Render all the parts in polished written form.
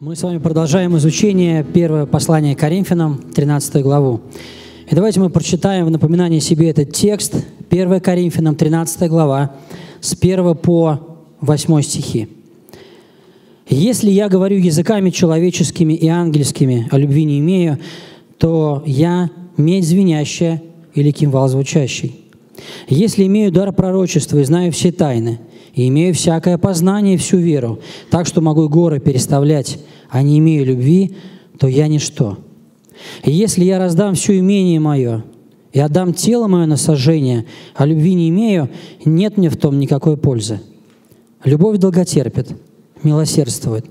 Мы с вами продолжаем изучение первое послание Коринфянам, 13 главу. И давайте мы прочитаем в напоминание себе этот текст, 1 Коринфянам, 13 глава, с 1 по 8 стихи. «Если я говорю языками человеческими и ангельскими, а любви не имею, то я медь звенящая или кимвал звучащий. Если имею дар пророчества и знаю все тайны, и имею всякое познание и всю веру, так что могу горы переставлять, а не имею любви, то я ничто. И если я раздам все имение мое и отдам тело мое на сожжение, а любви не имею, нет мне в том никакой пользы. Любовь долготерпит, милосердствует,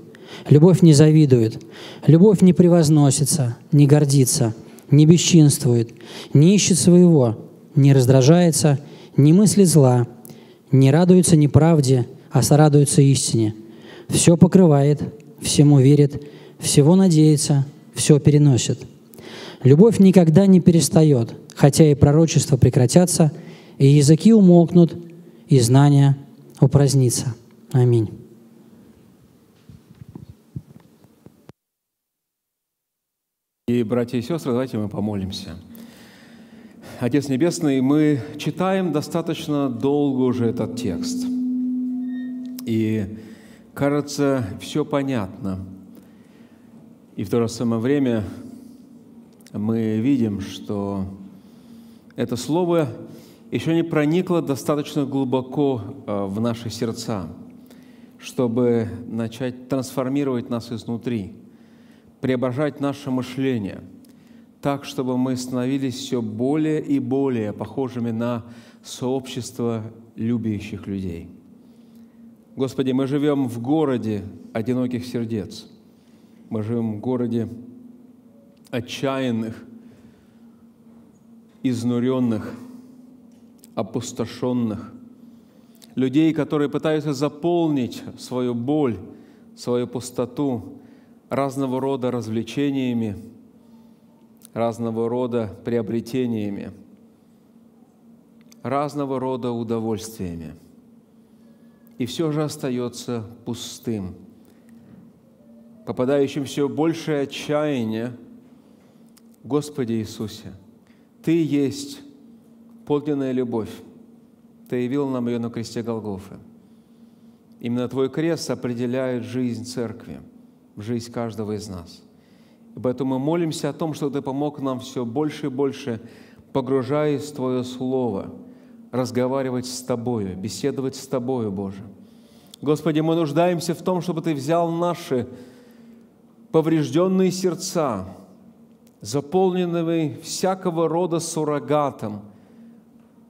любовь не завидует, любовь не превозносится, не гордится, не бесчинствует, не ищет своего, не раздражается, не мыслит зла, не радуется неправде, а сорадуется истине. Все покрывает, всему верит, всего надеется, все переносит. Любовь никогда не перестает, хотя и пророчества прекратятся, и языки умолкнут, и знания упразднится». Аминь. И, братья и сестры, давайте мы помолимся. Отец Небесный, мы читаем достаточно долго уже этот текст. И, кажется, все понятно. И в то же самое время мы видим, что это слово еще не проникло достаточно глубоко в наши сердца, чтобы начать трансформировать нас изнутри, преображать наше мышление, так, чтобы мы становились все более и более похожими на сообщество любящих людей. Господи, мы живем в городе одиноких сердец. Мы живем в городе отчаянных, изнуренных, опустошенных, людей, которые пытаются заполнить свою боль, свою пустоту разного рода развлечениями, разного рода приобретениями, разного рода удовольствиями. И все же остается пустым, попадающим все большее отчаяние. Господи Иисусе, Ты есть подлинная любовь. Ты явил нам ее на кресте Голгофы. Именно Твой крест определяет жизнь Церкви, жизнь каждого из нас. Поэтому мы молимся о том, что Ты помог нам все больше и больше, погружаясь в Твое Слово, разговаривать с Тобою, беседовать с Тобою, Боже. Господи, мы нуждаемся в том, чтобы Ты взял наши поврежденные сердца, заполненные всякого рода суррогатом,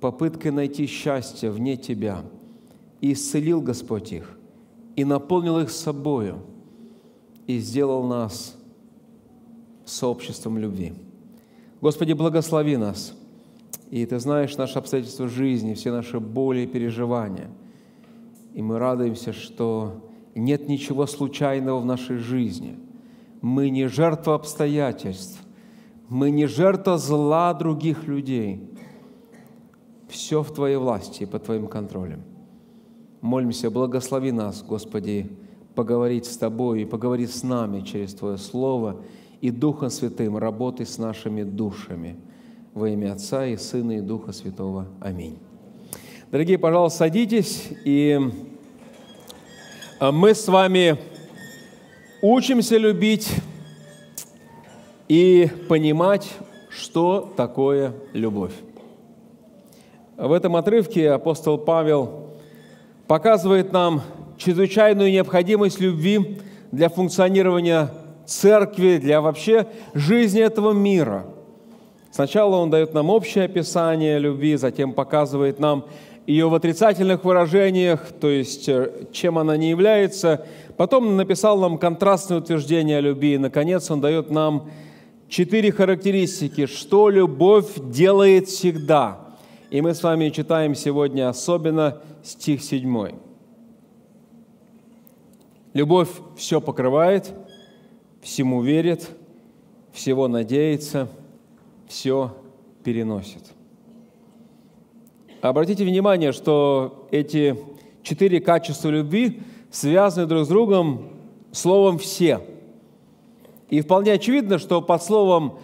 попыткой найти счастье вне Тебя, и исцелил, Господь, их, и наполнил их собою, и сделал нас сообществом любви. Господи, благослови нас. И Ты знаешь наши обстоятельства жизни, все наши боли и переживания. И мы радуемся, что нет ничего случайного в нашей жизни. Мы не жертва обстоятельств. Мы не жертва зла других людей. Все в Твоей власти и под Твоим контролем. Молимся, благослови нас, Господи, поговорить с Тобой и поговорить с нами через Твое Слово, и Духом Святым работай с нашими душами. Во имя Отца и Сына и Духа Святого. Аминь. Дорогие, пожалуйста, садитесь, и мы с вами учимся любить и понимать, что такое любовь. В этом отрывке апостол Павел показывает нам чрезвычайную необходимость любви для функционирования Церкви, для вообще жизни этого мира. Сначала он дает нам общее описание любви, затем показывает нам ее в отрицательных выражениях, то есть чем она не является. Потом он написал нам контрастное утверждение о любви. И, наконец, он дает нам 4 характеристики, что любовь делает всегда. И мы с вами читаем сегодня особенно стих 7. Любовь все покрывает, всему верит, всего надеется, все переносит. Обратите внимание, что эти 4 качества любви связаны друг с другом словом «все». И вполне очевидно, что под словом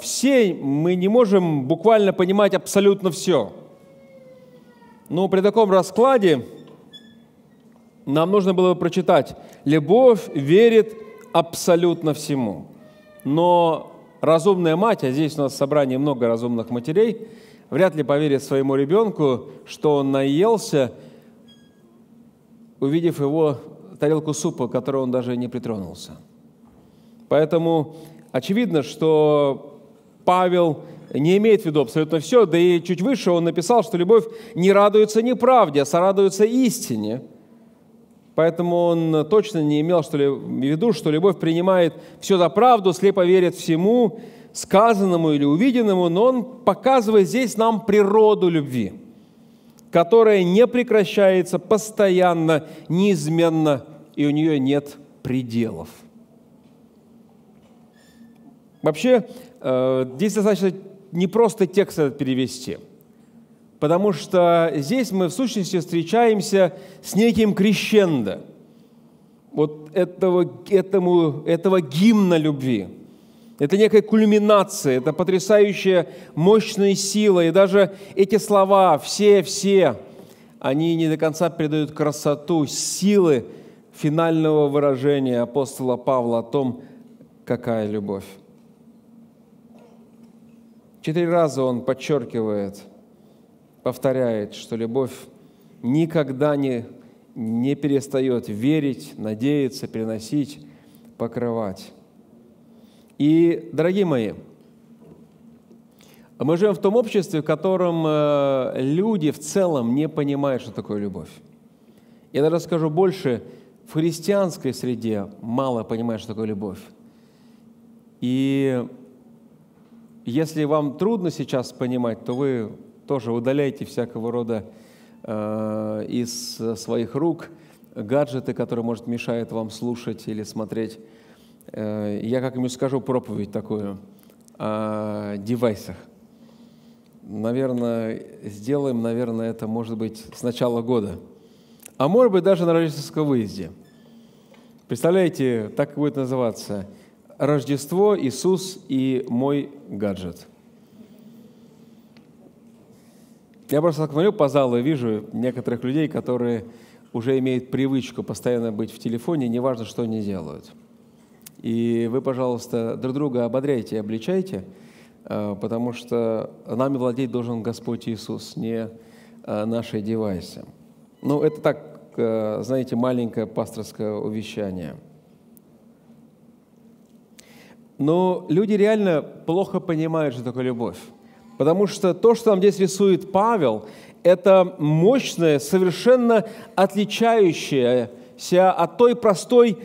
«все» мы не можем буквально понимать абсолютно все. Но при таком раскладе нам нужно было бы прочитать: «Любовь верит абсолютно всему». Но разумная мать, а здесь у нас в собрании много разумных матерей, вряд ли поверит своему ребенку, что он наелся, увидев его тарелку супа, к которой он даже не притронулся. Поэтому очевидно, что Павел не имеет в виду абсолютно все, да и чуть выше он написал, что любовь не радуется неправде, а сорадуется истине. Поэтому он точно не имел в виду, что любовь принимает все за правду, слепо верит всему, сказанному или увиденному, но он показывает здесь нам природу любви, которая не прекращается постоянно, неизменно, и у нее нет пределов. Вообще, здесь достаточно не просто текст этот перевести, потому что здесь мы в сущности встречаемся с неким крещендо, вот этого гимна любви. Это некая кульминация, это потрясающая мощная сила. И даже эти слова «все», они не до конца передают красоту, силы финального выражения апостола Павла о том, какая любовь. 4 раза он подчеркивает, повторяет, что любовь никогда не перестает верить, надеяться, переносить, покрывать. И, дорогие мои, мы живем в том обществе, в котором люди в целом не понимают, что такое любовь. Я даже скажу больше, в христианской среде мало понимают, что такое любовь. И если вам трудно сейчас понимать, то вы тоже удаляйте всякого рода из своих рук гаджеты, которые, может, мешают вам слушать или смотреть. Я как-нибудь скажу проповедь такую о девайсах. Наверное, сделаем, это может быть с начала года. А может быть, даже на рождественском выезде. Представляете, так будет называться: «Рождество, Иисус и мой гаджет». Я просто смотрю по залу и вижу некоторых людей, которые уже имеют привычку постоянно быть в телефоне, неважно, что они делают. И вы, пожалуйста, друг друга ободряйте и обличайте, потому что нами владеть должен Господь Иисус, не наши девайсы. Ну, это так, знаете, маленькое пасторское увещание. Но люди реально плохо понимают, что такое любовь. Потому что то, что нам здесь рисует Павел, это мощное, совершенно отличающееся от той простой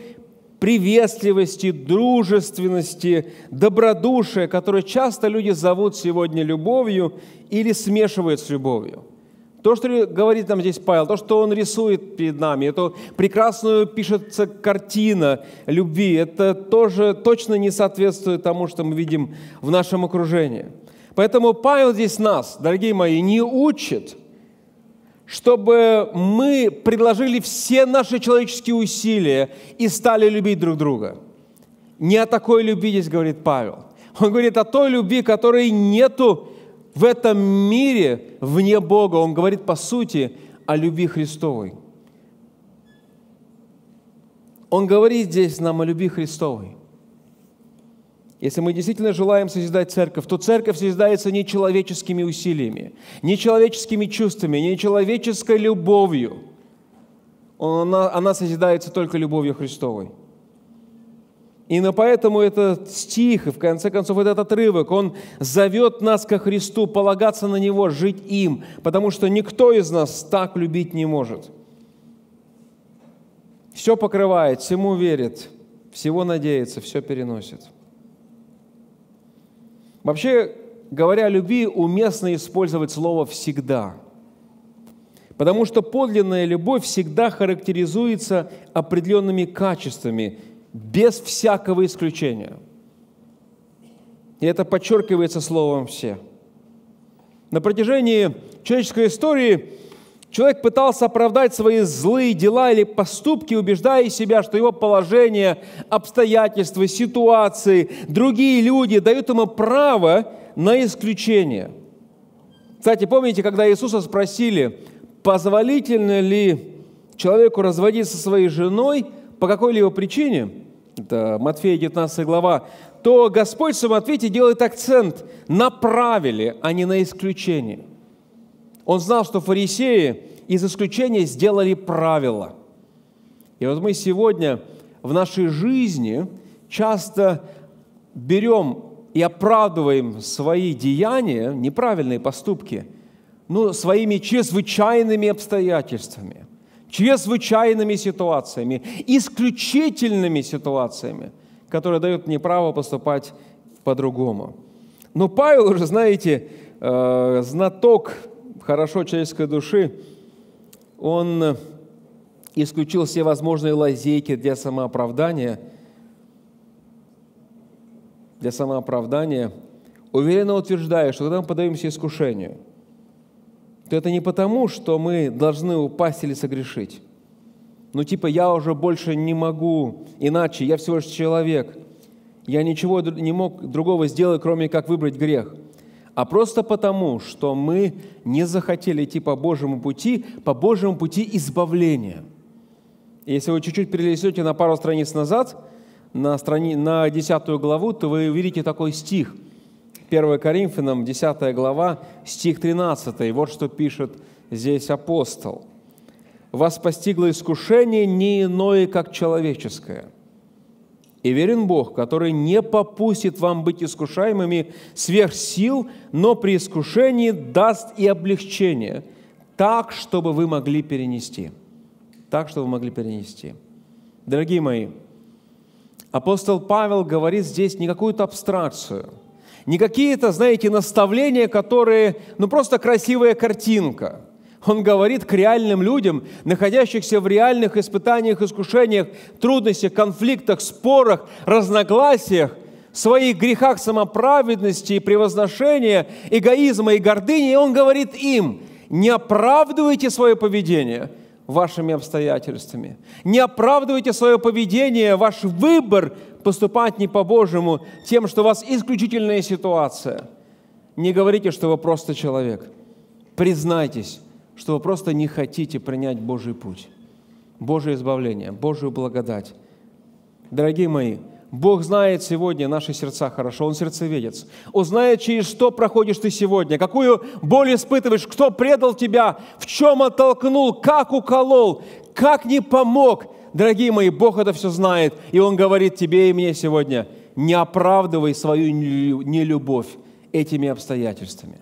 приветливости, дружественности, добродушия, которую часто люди зовут сегодня любовью или смешивают с любовью. То, что говорит нам здесь Павел, то, что он рисует перед нами, эту прекрасную пишется картина любви, это тоже точно не соответствует тому, что мы видим в нашем окружении. Поэтому Павел здесь нас, дорогие мои, не учит, чтобы мы предложили все наши человеческие усилия и стали любить друг друга. Не о такой любви здесь говорит Павел. Он говорит о той любви, которой нету в этом мире вне Бога. Он говорит, по сути, о любви Христовой. Он говорит здесь нам о любви Христовой. Если мы действительно желаем созидать церковь, то церковь созидается не человеческими усилиями, не человеческими чувствами, не человеческой любовью. Она созидается только любовью Христовой. Именно поэтому этот стих, и в конце концов этот отрывок, он зовет нас ко Христу, полагаться на Него, жить им, потому что никто из нас так любить не может. Все покрывает, всему верит, всего надеется, все переносит. Вообще, говоря о любви, уместно использовать слово «всегда», потому что подлинная любовь всегда характеризуется определенными качествами, без всякого исключения. И это подчеркивается словом «все». На протяжении человеческой истории Человек пытался оправдать свои злые дела или поступки, убеждая себя, что его положение, обстоятельства, ситуации, другие люди дают ему право на исключение. Кстати, помните, когда Иисуса спросили, позволительно ли человеку разводиться со своей женой по какой-либо причине, это Матфея 19 глава, то Господь в своем ответе делает акцент на правиле, а не на исключении. Он знал, что фарисеи из исключения сделали правила. И вот мы сегодня в нашей жизни часто берем и оправдываем свои деяния, неправильные поступки, своими чрезвычайными обстоятельствами, чрезвычайными ситуациями, исключительными ситуациями, которые дают мне право поступать по-другому. Но Павел уже, знаете, знаток хорошо человеческой души, он исключил все возможные лазейки для самооправдания, уверенно утверждая, что когда мы поддаемся искушению, то это не потому, что мы должны упасть или согрешить. Я уже больше не могу иначе, я всего лишь человек, я ничего не мог другого сделать, кроме как выбрать грех. А просто потому, что мы не захотели идти по Божьему пути избавления. Если вы чуть-чуть перелистете на пару страниц назад, на 10 главу, то вы увидите такой стих. 1 Коринфянам, 10 глава, стих 13. Вот что пишет здесь апостол. «Вас постигло искушение не иное, как человеческое». И верен Бог, который не попустит вам быть искушаемыми сверх сил, но при искушении даст и облегчение, так, чтобы вы могли перенести. Дорогие мои, апостол Павел говорит здесь не какую-то абстракцию, не какие-то, наставления, которые, просто красивая картинка. Он говорит к реальным людям, находящихся в реальных испытаниях, искушениях, трудностях, конфликтах, спорах, разногласиях, своих грехах самоправедности, превозношения, эгоизма и гордыни. И он говорит им: не оправдывайте свое поведение вашими обстоятельствами, не оправдывайте свое поведение, ваш выбор поступать не по-божьему тем, что у вас исключительная ситуация. Не говорите, что вы просто человек. Признайтесь, что вы просто не хотите принять Божий путь, Божие избавление, Божию благодать. Дорогие мои, Бог знает сегодня наши сердца хорошо, Он сердцеведец. Он знает, через что проходишь ты сегодня, какую боль испытываешь, кто предал тебя, в чем оттолкнул, как уколол, как не помог. Дорогие мои, Бог это все знает, и Он говорит тебе и мне сегодня: не оправдывай свою нелюбовь этими обстоятельствами.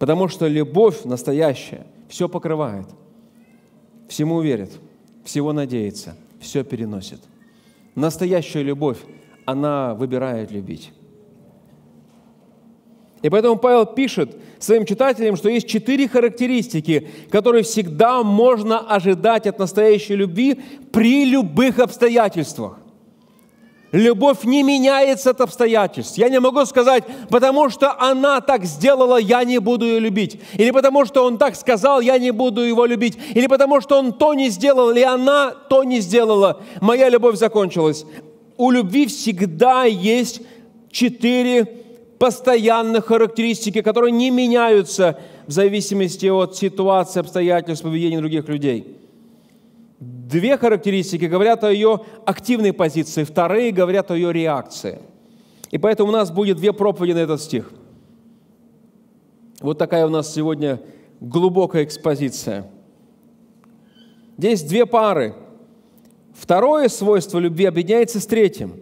Потому что любовь настоящая все покрывает, всему верит, всего надеется, все переносит. Настоящая любовь, она выбирает любить. И поэтому Павел пишет своим читателям, что есть 4 характеристики, которые всегда можно ожидать от настоящей любви при любых обстоятельствах. Любовь не меняется от обстоятельств. Я не могу сказать, потому что она так сделала, я не буду ее любить. Или потому что он так сказал, я не буду его любить. Или потому что он то не сделал, или она то не сделала, моя любовь закончилась. У любви всегда есть 4 постоянных характеристики, которые не меняются в зависимости от ситуации, обстоятельств, поведения других людей. 2 характеристики говорят о ее активной позиции, 2 говорят о ее реакции. И поэтому у нас будет 2 проповеди на этот стих. Вот такая у нас сегодня глубокая экспозиция. Здесь 2 пары. 2-е свойство любви объединяется с 3-м,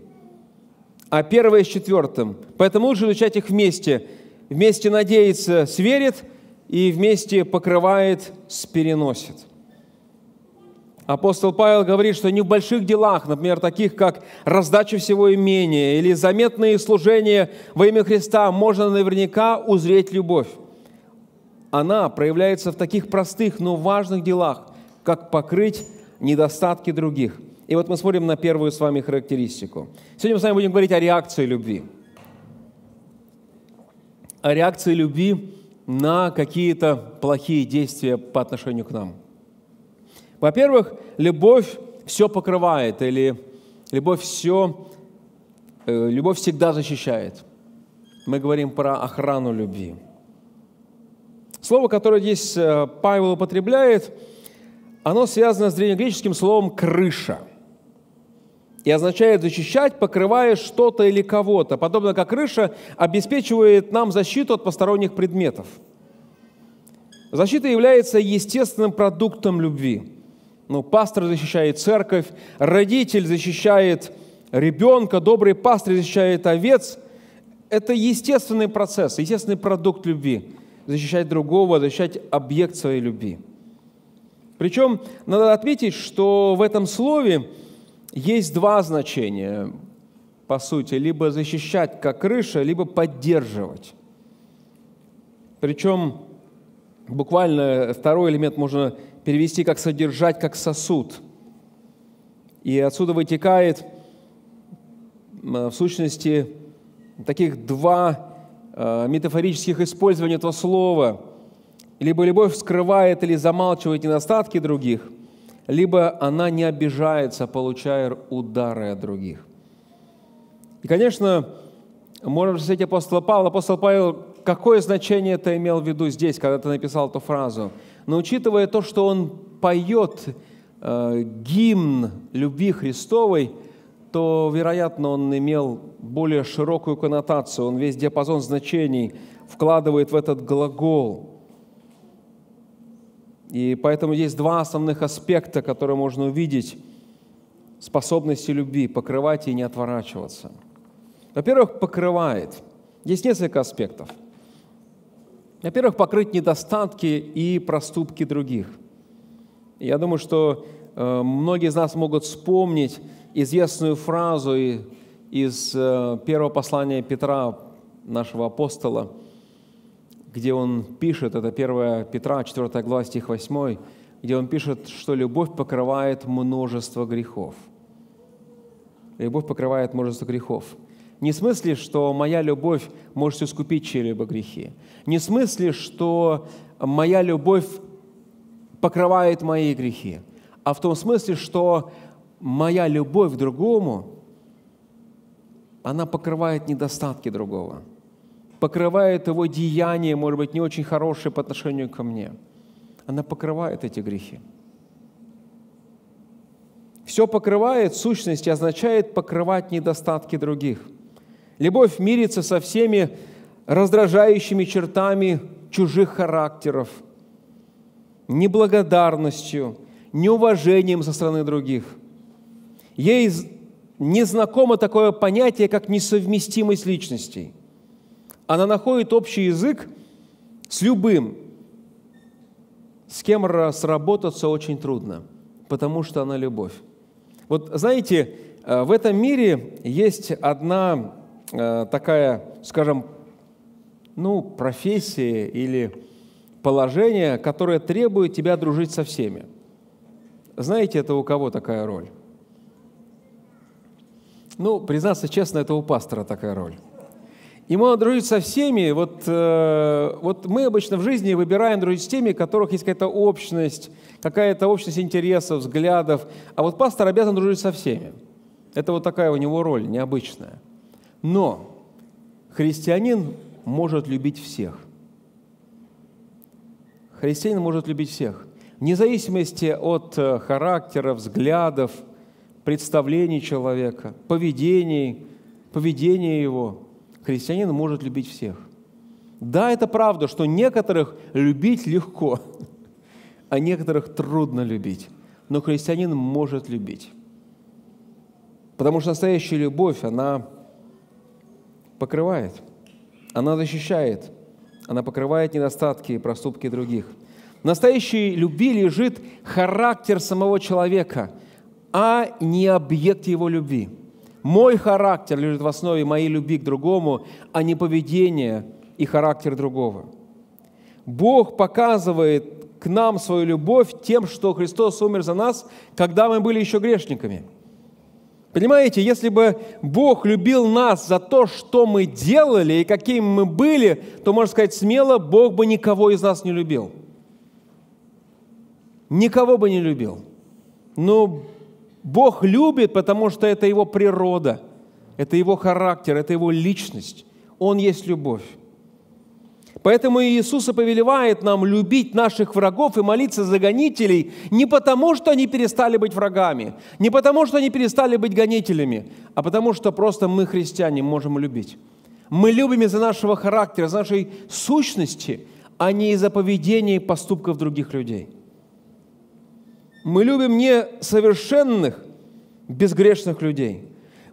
а 1-е с 4-м. Поэтому лучше изучать их вместе. Вместе надеется, сверит, и вместе покрывает, спереносит. Апостол Павел говорит, что не в больших делах, например, таких как раздача всего имения или заметные служения во имя Христа, можно наверняка узреть любовь. Она проявляется в таких простых, но важных делах, как покрыть недостатки других. И вот мы смотрим на 1-ю с вами характеристику. Сегодня мы с вами будем говорить о реакции любви. О реакции любви на какие-то плохие действия по отношению к нам. Во-первых, любовь все покрывает, или любовь всегда защищает. Мы говорим про охрану любви. Слово, которое здесь Павел употребляет, оно связано с древнегреческим словом «крыша» и означает «защищать, покрывая что-то или кого-то», подобно как крыша обеспечивает нам защиту от посторонних предметов. Защита является естественным продуктом любви. Ну, пастор защищает церковь, родитель защищает ребенка, добрый пастырь защищает овец. Это естественный процесс, естественный продукт любви. Защищать другого, защищать объект своей любви. Причем надо отметить, что в этом слове есть два значения, по сути. Либо защищать, как крыша, либо поддерживать. Причем буквально второй элемент можно перевести как «содержать, как сосуд». И отсюда вытекает, в сущности, таких два метафорических использования этого слова. Либо любовь скрывает или замалчивает недостатки других, либо она не обижается, получая удары от других. И, конечно, можно спросить апостола Павла. Апостол Павел, какое значение это имел в виду здесь, когда ты написал эту фразу? Но учитывая то, что он поет гимн любви Христовой, то, вероятно, он имел более широкую коннотацию. Он весь диапазон значений вкладывает в этот глагол. И поэтому есть два основных аспекта, которые можно увидеть – способности любви – покрывать и не отворачиваться. Во-первых, покрывает. Есть несколько аспектов. Во-первых, покрыть недостатки и проступки других. Я думаю, что многие из нас могут вспомнить известную фразу из первого послания Петра, нашего апостола, где он пишет, это 1 Петра, 4 глава, стих 8, где он пишет, что любовь покрывает множество грехов. Любовь покрывает множество грехов. Не в смысле, что моя любовь может искупить чьи-либо грехи. Не в смысле, что моя любовь покрывает мои грехи. А в том смысле, что моя любовь к другому, она покрывает недостатки другого. Покрывает его деяния, может быть, не очень хорошие по отношению ко мне. Она покрывает эти грехи. Все покрывает, в сущности, означает покрывать недостатки других. Любовь мирится со всеми раздражающими чертами чужих характеров, неблагодарностью, неуважением со стороны других. Ей не знакомо такое понятие, как несовместимость личностей. Она находит общий язык с любым, с кем сработаться очень трудно, потому что она любовь. Вот знаете, в этом мире есть одна такая, скажем, профессия или положение, которое требует тебя дружить со всеми. Знаете, это у кого такая роль? Признаться честно, это у пастора такая роль. Ему надо дружить со всеми. Вот мы обычно в жизни выбираем дружить с теми, у которых есть какая-то общность интересов, взглядов. А вот пастор обязан дружить со всеми. Это вот такая у него роль, необычная. Но христианин может любить всех. Христианин может любить всех. Вне зависимости от характера, взглядов, представлений человека, поведения его, христианин может любить всех. Да, это правда, что некоторых любить легко, а некоторых трудно любить. Но христианин может любить. Потому что настоящая любовь, она покрывает, она защищает, она покрывает недостатки и проступки других. В настоящей любви лежит характер самого человека, а не объект его любви. Мой характер лежит в основе моей любви к другому, а не поведение и характер другого. Бог показывает к нам свою любовь тем, что Христос умер за нас, когда мы были еще грешниками. Понимаете, если бы Бог любил нас за то, что мы делали и какими мы были, то, можно сказать смело, Бог бы никого из нас не любил. Никого бы не любил. Но Бог любит, потому что это Его природа, это Его характер, это Его личность. Он есть любовь. Поэтому Иисус повелевает нам любить наших врагов и молиться за гонителей не потому, что они перестали быть врагами, не потому, что они перестали быть гонителями, а потому, что просто мы, христиане, можем любить. Мы любим из-за нашего характера, из-за нашей сущности, а не из-за поведения и поступков других людей. Мы любим несовершенных, безгрешных людей.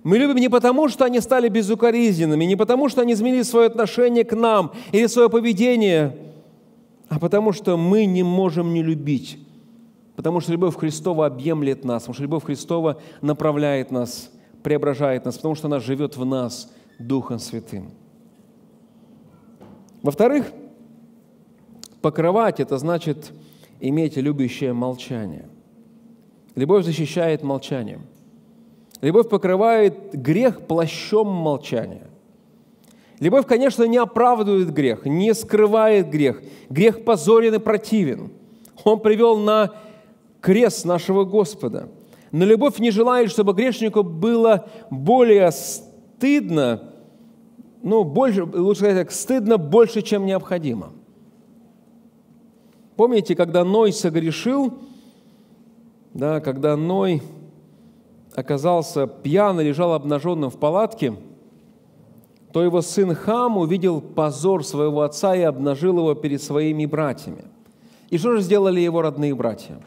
Мы любим не потому, что они стали безукоризненными, не потому, что они изменили свое отношение к нам или свое поведение, а потому, что мы не можем не любить, потому что любовь Христова объемлет нас, потому что любовь Христова направляет нас, преображает нас, потому что она живет в нас Духом Святым. Во-вторых, покрывать – это значит иметь любящее молчание. Любовь защищает молчанием. Любовь покрывает грех плащом молчания. Любовь, конечно, не оправдывает грех, не скрывает грех. Грех позорен и противен. Он привел на крест нашего Господа. Но любовь не желает, чтобы грешнику было более стыдно, стыдно больше, чем необходимо. Помните, когда Ной согрешил, когда Ной оказался пьян и лежал обнаженным в палатке, то его сын Хам увидел позор своего отца и обнажил его перед своими братьями. И что же сделали его родные братья?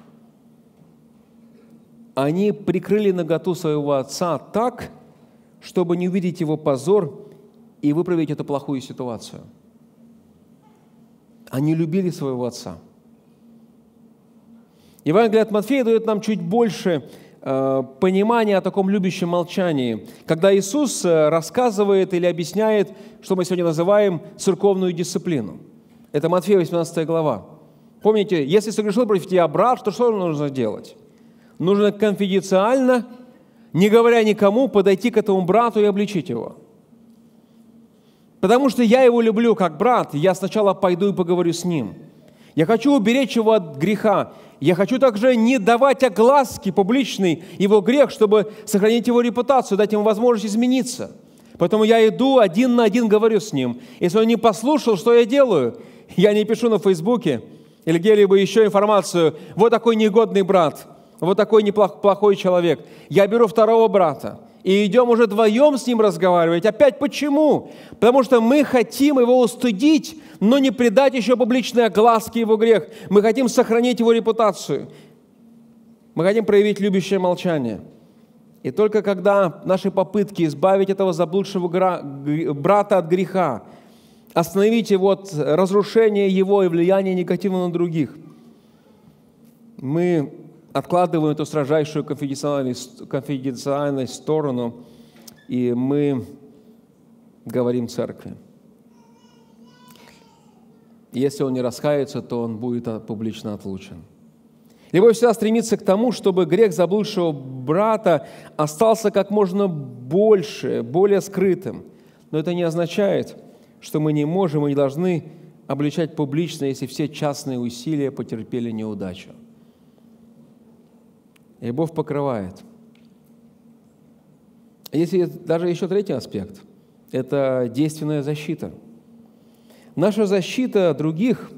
Они прикрыли наготу своего отца так, чтобы не увидеть его позор и выправить эту плохую ситуацию. Они любили своего отца. Евангелие от Матфея дает нам чуть больше понимание о таком любящем молчании, когда Иисус рассказывает или объясняет, что мы сегодня называем церковную дисциплину. Это Матфея 18 глава. Помните, если согрешил против тебя брат, то что нужно делать? Нужно конфиденциально, не говоря никому, подойти к этому брату и обличить его. Потому что я его люблю как брат, я сначала пойду и поговорю с ним. Я хочу уберечь его от греха. Я хочу также не давать огласки публичной его грех, чтобы сохранить его репутацию, дать ему возможность измениться. Поэтому я иду один на один, говорю с ним. Если он не послушал, что я делаю? Я не пишу на Фейсбуке или где-либо еще информацию. Вот такой негодный брат, вот такой неплохой человек. Я беру второго брата и идем уже вдвоем с ним разговаривать. Опять почему? Потому что мы хотим его устыдить, но не придать еще публичной огласке его грех. Мы хотим сохранить его репутацию. Мы хотим проявить любящее молчание. И только когда наши попытки избавить этого заблудшего брата от греха, остановить его от разрушения его и влияния негативного на других, мы откладываем эту строжайшую конфиденциальность в сторону, и мы говорим церкви. Если он не раскается, то он будет публично отлучен. Любовь всегда стремится к тому, чтобы грех заблудшего брата остался как можно больше, более скрытым. Но это не означает, что мы не можем и не должны обличать публично, если все частные усилия потерпели неудачу. Любовь покрывает. Есть даже еще третий аспект – это действенная защита. Наша защита других,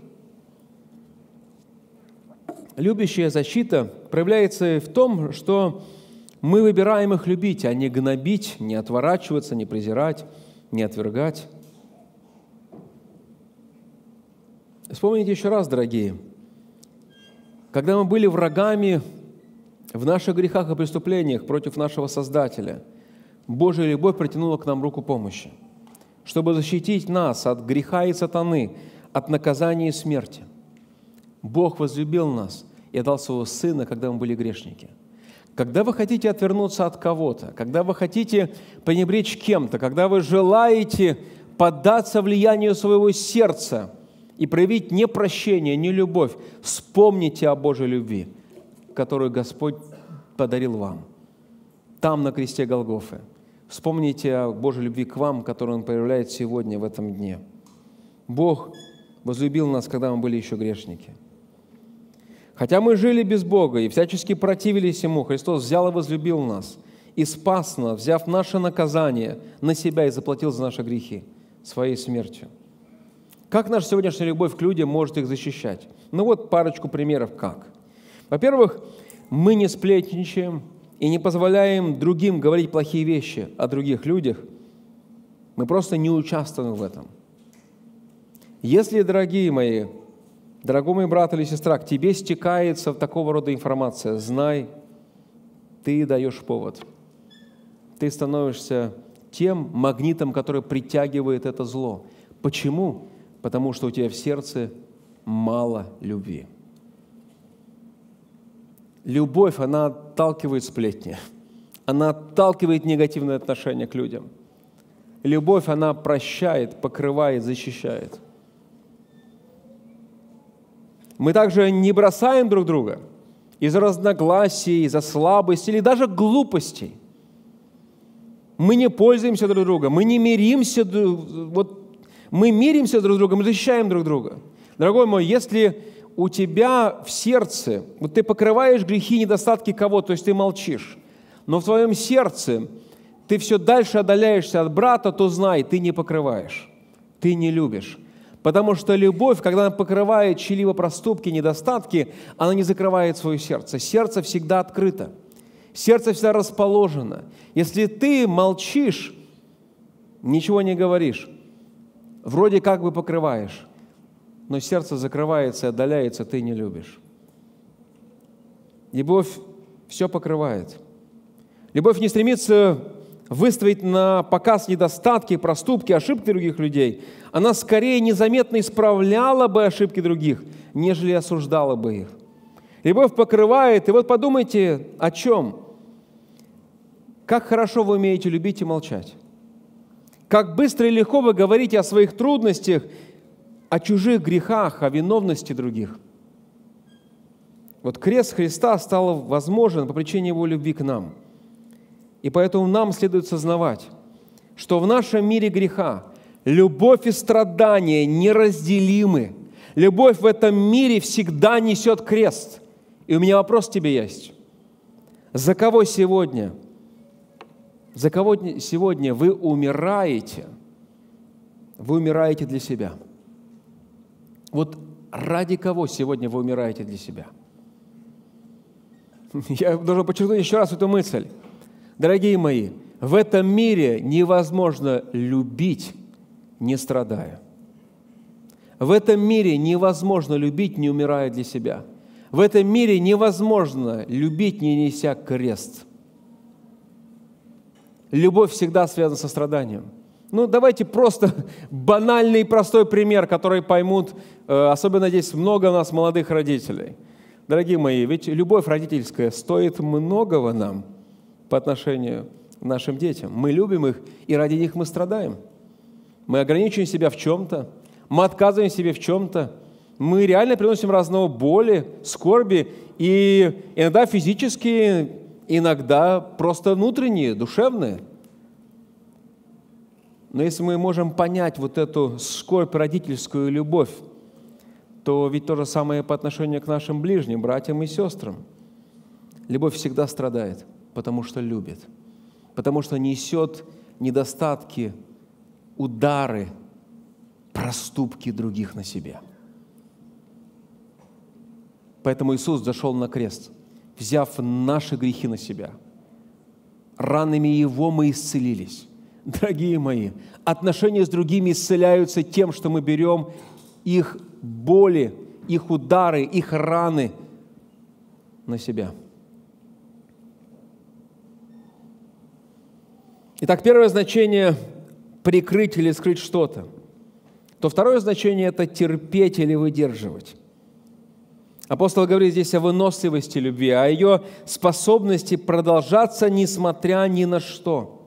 любящая защита, проявляется в том, что мы выбираем их любить, а не гнобить, не отворачиваться, не презирать, не отвергать. Вспомните еще раз, дорогие, когда мы были врагами в наших грехах и преступлениях против нашего Создателя, Божья любовь протянула к нам руку помощи, чтобы защитить нас от греха и сатаны, от наказания и смерти. Бог возлюбил нас и отдал Своего Сына, когда мы были грешники. Когда вы хотите отвернуться от кого-то, когда вы хотите пренебречь кем-то, когда вы желаете поддаться влиянию своего сердца и проявить не прощение, не любовь, вспомните о Божьей любви, которую Господь подарил вам. там, на кресте Голгофы. Вспомните о Божьей любви к вам, которую Он проявляет сегодня, в этом дне. Бог возлюбил нас, когда мы были еще грешники. Хотя мы жили без Бога и всячески противились Ему, Христос взял и возлюбил нас, и спас нас, взяв наше наказание на себя и заплатил за наши грехи своей смертью. Как наша сегодняшняя любовь к людям может их защищать? Ну вот парочку примеров как. Во-первых, мы не сплетничаем и не позволяем другим говорить плохие вещи о других людях. Мы просто не участвуем в этом. Если, дорогие мои, дорогой мой брат или сестра, к тебе стекается такого рода информация, знай, ты даешь повод. Ты становишься тем магнитом, который притягивает это зло. Почему? Потому что у тебя в сердце мало любви. Любовь, она отталкивает сплетни, она отталкивает негативное отношение к людям. Любовь, она прощает, покрывает, защищает. Мы также не бросаем друг друга из-за разногласий, из-за слабости или даже глупостей. Мы не пользуемся друг другом, мы не миримся, мы миримся друг с другом, мы защищаем друг друга. Дорогой мой, если у тебя в сердце, ты покрываешь грехи и недостатки кого-то, то есть ты молчишь, но в твоем сердце ты все дальше отдаляешься от брата, то знай, ты не покрываешь, ты не любишь. Потому что любовь, когда она покрывает чьи-либо проступки, недостатки, она не закрывает свое сердце. Сердце всегда открыто, сердце всегда расположено. Если ты молчишь, ничего не говоришь, вроде как бы покрываешь, но сердце закрывается, отдаляется, ты не любишь. Любовь все покрывает. Любовь не стремится выставить на показ недостатки, проступки, ошибки других людей. Она скорее незаметно исправляла бы ошибки других, нежели осуждала бы их. Любовь покрывает. И вот подумайте о чем. Как хорошо вы умеете любить и молчать. Как быстро и легко вы говорите о своих трудностях, о чужих грехах, о виновности других. Вот крест Христа стал возможен по причине Его любви к нам. И поэтому нам следует сознавать, что в нашем мире греха любовь и страдания неразделимы. Любовь в этом мире всегда несет крест. И у меня вопрос к тебе есть. За кого сегодня? За кого сегодня вы умираете? Вы умираете для себя. Вот ради кого сегодня вы умираете для себя? Я должен подчеркнуть еще раз эту мысль. Дорогие мои, в этом мире невозможно любить, не страдая. В этом мире невозможно любить, не умирая для себя. В этом мире невозможно любить, не неся крест. Любовь всегда связана со страданием. Давайте просто банальный и простой пример, который поймут, особенно здесь много у нас молодых родителей. Дорогие мои, ведь любовь родительская стоит многого нам по отношению к нашим детям. Мы любим их, и ради них мы страдаем. Мы ограничиваем себя в чем-то, мы отказываем себе в чем-то, мы реально приносим разного боли, скорби, и иногда физические, иногда просто внутренние, душевные. Но если мы можем понять вот эту скорбь, родительскую любовь, то ведь то же самое по отношению к нашим ближним, братьям и сестрам. Любовь всегда страдает, потому что любит, потому что несет недостатки, удары, проступки других на себе. Поэтому Иисус зашел на крест, взяв наши грехи на себя. Ранами Его мы исцелились. Дорогие мои, отношения с другими исцеляются тем, что мы берем их боли, их удары, их раны на себя. Итак, первое значение – прикрыть или скрыть что-то. То второе значение – это терпеть или выдерживать. Апостол говорит здесь о выносливости любви, о ее способности продолжаться, несмотря ни на что.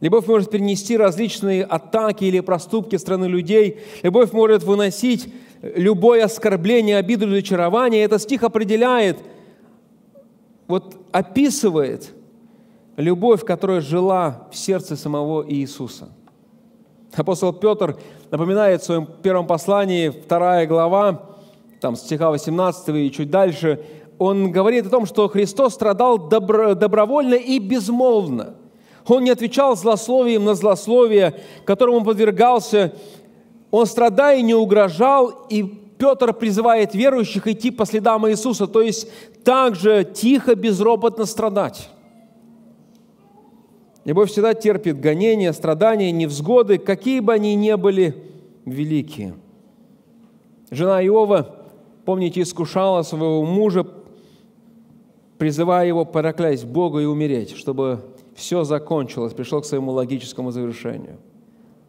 Любовь может перенести различные атаки или проступки со стороны людей. Любовь может выносить любое оскорбление, обиду, разочарование. Этот стих определяет, описывает любовь, которая жила в сердце самого Иисуса. Апостол Петр напоминает в своем первом послании, 2 глава, там стиха 18 и чуть дальше, он говорит о том, что Христос страдал добровольно и безмолвно. Он не отвечал злословием на злословие, которому он подвергался. Он, страдая, не угрожал, и Петр призывает верующих идти по следам Иисуса, то есть также тихо, безропотно страдать. Любовь всегда терпит гонения, страдания, невзгоды, какие бы они ни были велики. Жена Иова, помните, искушала своего мужа, призывая его проклясть Бога и умереть, чтобы все закончилось, пришло к своему логическому завершению.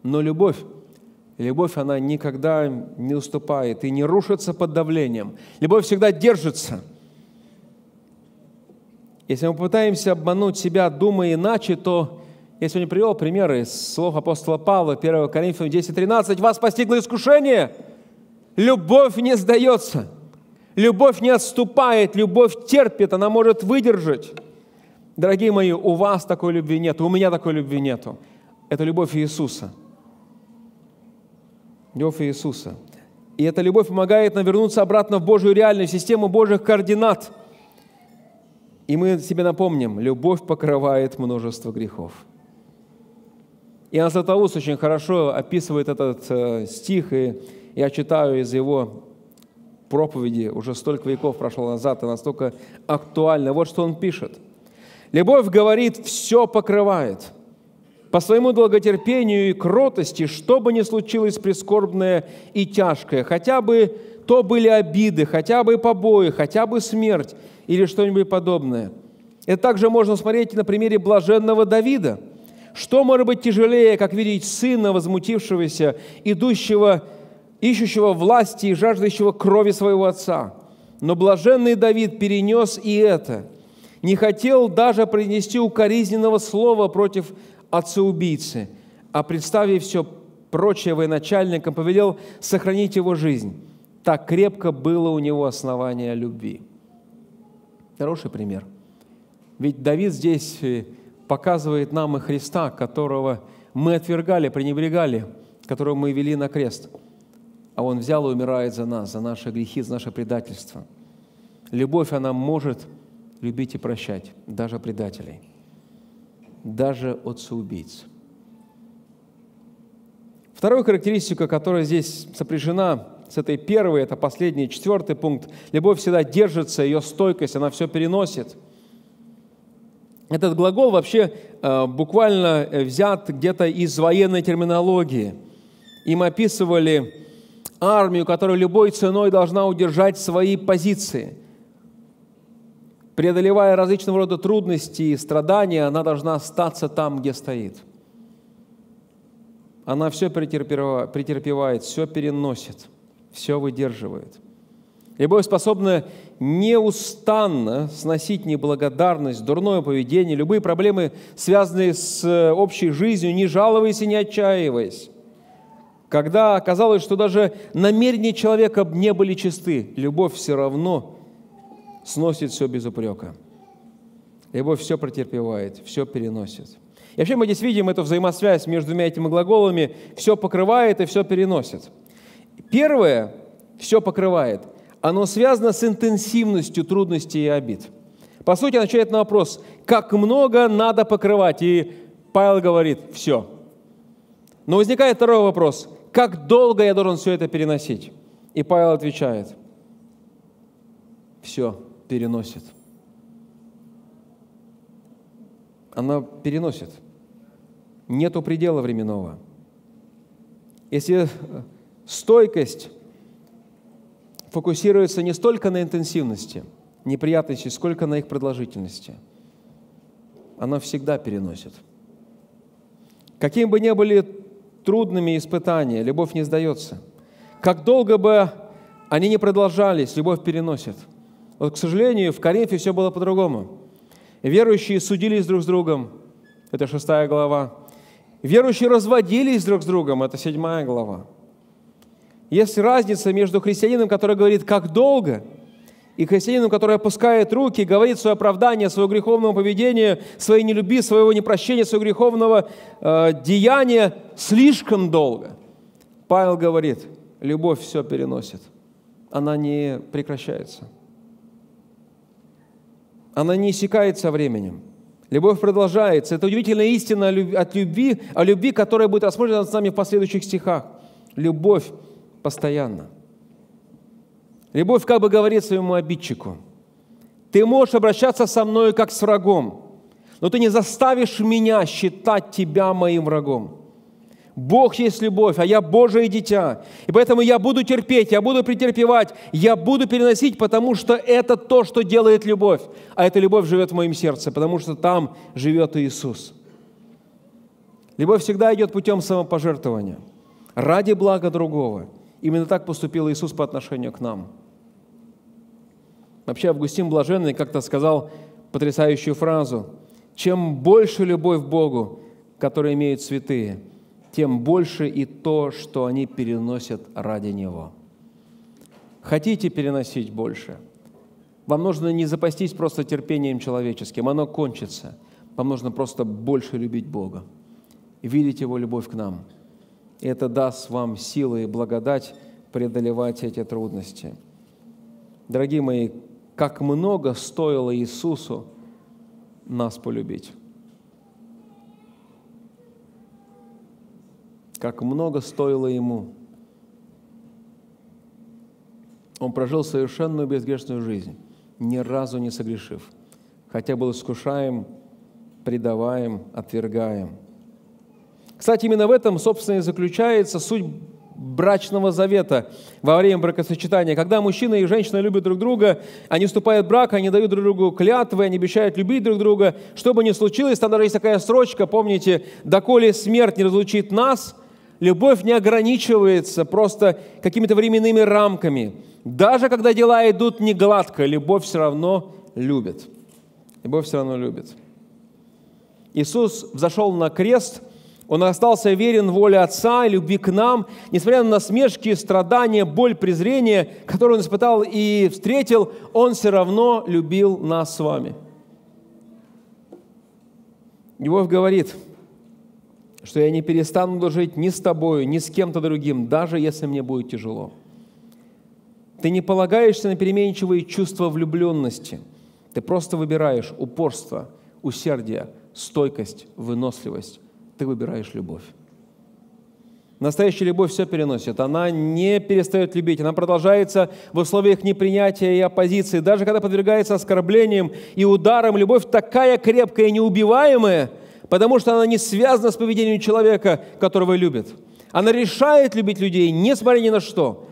Но любовь, она никогда не уступает и не рушится под давлением. Любовь всегда держится. Если мы пытаемся обмануть себя, думая иначе, то я сегодня привел примеры из слов апостола Павла, 1 Коринфянам 10:13. «Вас постигло искушение, любовь не сдается, любовь не отступает, любовь терпит, она может выдержать». Дорогие мои, у вас такой любви нет, у меня такой любви нету. Это любовь Иисуса. Любовь Иисуса. И эта любовь помогает нам вернуться обратно в Божью реальность, в систему Божьих координат. И мы себе напомним, любовь покрывает множество грехов. Иоанн Златоуст очень хорошо описывает этот стих, и я читаю из его проповеди, уже столько веков прошло назад, и настолько актуально. Вот что он пишет. «Любовь, говорит, все покрывает. По своему долготерпению и кротости, что бы ни случилось прискорбное и тяжкое, хотя бы то были обиды, хотя бы побои, хотя бы смерть, или что-нибудь подобное. Это также можно смотреть на примере блаженного Давида. Что может быть тяжелее, как видеть сына, возмутившегося, идущего, ищущего власти и жаждущего крови своего отца? Но блаженный Давид перенес и это. Не хотел даже принести укоризненного слова против отца-убийцы, а представив все прочее военачальникам, повелел сохранить его жизнь. Так крепко было у него основание любви». Хороший пример. Ведь Давид здесь показывает нам и Христа, которого мы отвергали, пренебрегали, которого мы вели на крест. А Он взял и умирает за нас, за наши грехи, за наше предательство. Любовь, она может любить и прощать даже предателей, даже отца-убийц. Вторая характеристика, которая здесь сопряжена с этой первой, это последний, четвертый пункт. Любовь всегда держится, ее стойкость, она все переносит. Этот глагол вообще буквально взят где-то из военной терминологии. Им описывали армию, которая любой ценой должна удержать свои позиции. Преодолевая различного рода трудности и страдания, она должна остаться там, где стоит. Она все претерпевает, все переносит, все выдерживает. Любовь способна неустанно сносить неблагодарность, дурное поведение, любые проблемы, связанные с общей жизнью, не жалуясь и не отчаиваясь. Когда оказалось, что даже намерения человека не были чисты, любовь все равно сносит все без упрека. Любовь все претерпевает, все переносит. И вообще мы здесь видим эту взаимосвязь между двумя этими глаголами «все покрывает» и «все переносит». Первое, все покрывает, оно связано с интенсивностью трудностей и обид. По сути, отвечает на вопрос, как много надо покрывать, и Павел говорит «все». Но возникает второй вопрос, как долго я должен все это переносить? И Павел отвечает «все переносит». Она переносит. Нету предела временного. Если стойкость фокусируется не столько на интенсивности неприятностей, сколько на их продолжительности. Она всегда переносит. Какими бы ни были трудными испытания, любовь не сдается. Как долго бы они ни продолжались, любовь переносит. Вот, к сожалению, в Коринфе все было по-другому. Верующие судились друг с другом. Это 6 глава. Верующие разводились друг с другом. Это 7 глава. Есть разница между христианином, который говорит «как долго», И христианину, который опускает руки, говорит свое оправдание, своего греховного поведения, своей нелюбви, своего непрощения, своего греховного деяния слишком долго. Павел говорит, любовь все переносит. Она не прекращается. Она не иссякает со временем. Любовь продолжается. Это удивительная истина от любви, о любви, которая будет рассмотрена с нами в последующих стихах. Любовь постоянна. Любовь как бы говорит своему обидчику: «Ты можешь обращаться со мной как с врагом, но ты не заставишь меня считать тебя моим врагом. Бог есть любовь, а я Божие дитя, и поэтому я буду терпеть, я буду претерпевать, я буду переносить, потому что это то, что делает любовь, а эта любовь живет в моем сердце, потому что там живет Иисус». Любовь всегда идет путем самопожертвования ради блага другого. Именно так поступил Иисус по отношению к нам. Вообще Августин Блаженный как-то сказал потрясающую фразу: «Чем больше любовь к Богу, которую имеют святые, тем больше и то, что они переносят ради Него». Хотите переносить больше? Вам нужно не запастись просто терпением человеческим, оно кончится. Вам нужно просто больше любить Бога, видеть Его любовь к нам. И это даст вам силы и благодать преодолевать эти трудности. Дорогие мои, как много стоило Иисусу нас полюбить. Как много стоило Ему. Он прожил совершенную безгрешную жизнь, ни разу не согрешив, хотя был искушаем, предаваем, отвергаем. Кстати, именно в этом, собственно, и заключается суть брачного завета во время бракосочетания. Когда мужчина и женщина любят друг друга, они вступают в брак, они дают друг другу клятвы, они обещают любить друг друга. Что бы ни случилось, там даже есть такая строчка, помните: «Доколе смерть не разлучит нас», любовь не ограничивается просто какими-то временными рамками. Даже когда дела идут не гладко, любовь все равно любит. Любовь все равно любит. Иисус взошел на крест, Он остался верен воле Отца и любви к нам, несмотря на насмешки, страдания, боль, презрение, которые Он испытал и встретил, Он все равно любил нас с вами. Любовь говорит, что я не перестану дружить ни с тобою, ни с кем-то другим, даже если мне будет тяжело. Ты не полагаешься на переменчивые чувства влюбленности, ты просто выбираешь упорство, усердие, стойкость, выносливость. Ты выбираешь любовь. Настоящая любовь все переносит. Она не перестает любить. Она продолжается в условиях непринятия и оппозиции. Даже когда подвергается оскорблениям и ударам, любовь такая крепкая и неубиваемая, потому что она не связана с поведением человека, которого любит. Она решает любить людей, несмотря ни на что.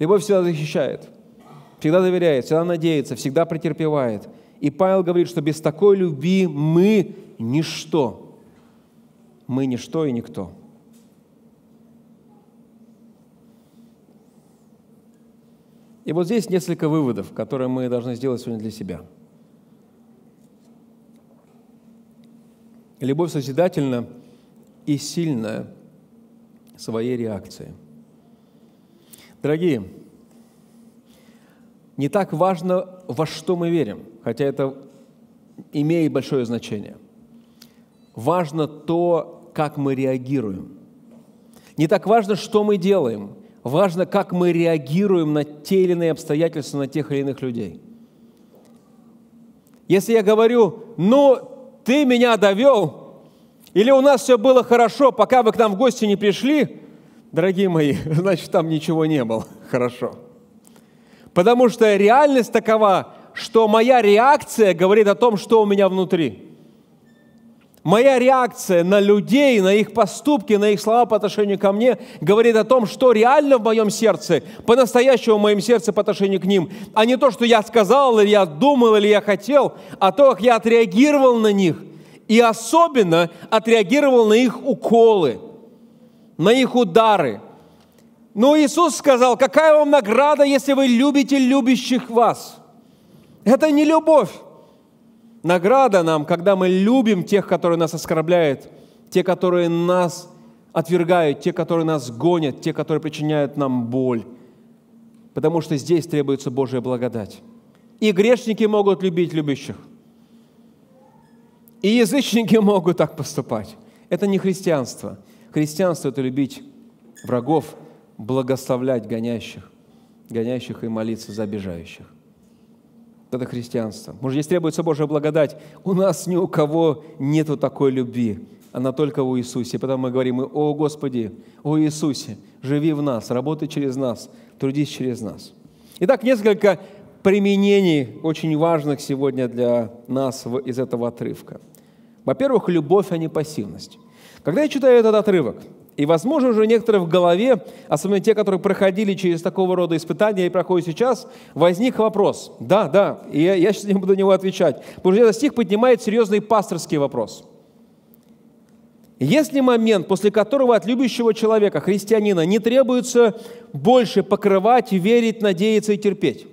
Любовь всегда защищает, всегда доверяет, всегда надеется, всегда претерпевает. И Павел говорит, что без такой любви мы ничто. Мы ничто и никто. И вот здесь несколько выводов, которые мы должны сделать сегодня для себя. Любовь созидательна и сильна своей реакцией. Дорогие, не так важно, во что мы верим, хотя это имеет большое значение. Важно то, как мы реагируем. Не так важно, что мы делаем. Важно, как мы реагируем на те или иные обстоятельства, на тех или иных людей. Если я говорю: «Ну, ты меня довел», или «У нас все было хорошо, пока вы к нам в гости не пришли», дорогие мои, значит, там ничего не было хорошо. Потому что реальность такова, что моя реакция говорит о том, что у меня внутри. Моя реакция на людей, на их поступки, на их слова по отношению ко мне говорит о том, что реально в моем сердце, по-настоящему в моем сердце по отношению к ним, а не то, что я сказал, или я думал, или я хотел, а то, как я отреагировал на них. И особенно отреагировал на их уколы, на их удары. Но Иисус сказал: «Какая вам награда, если вы любите любящих вас?» Это не любовь. Награда нам, когда мы любим тех, которые нас оскорбляют, те, которые нас отвергают, те, которые нас гонят, те, которые причиняют нам боль. Потому что здесь требуется Божья благодать. И грешники могут любить любящих. И язычники могут так поступать. Это не христианство. Христианство – это любить врагов, благословлять гонящих и молиться за обижающих. Это христианство. Может, здесь требуется Божья благодать. У нас ни у кого нету такой любви. Она только у Иисуса. Потом мы говорим: «О Господи, о Иисусе, живи в нас, работай через нас, трудись через нас». Итак, несколько применений, очень важных сегодня для нас из этого отрывка. Во-первых, любовь, а не пассивность. Когда я читаю этот отрывок, и, возможно, уже некоторые в голове, особенно те, которые проходили через такого рода испытания и проходят сейчас, возник вопрос. Да, и я сейчас не буду на него отвечать. Потому что этот стих поднимает серьезный пасторский вопрос. Есть ли момент, после которого от любящего человека, христианина, не требуется больше покрывать, верить, надеяться и терпеть?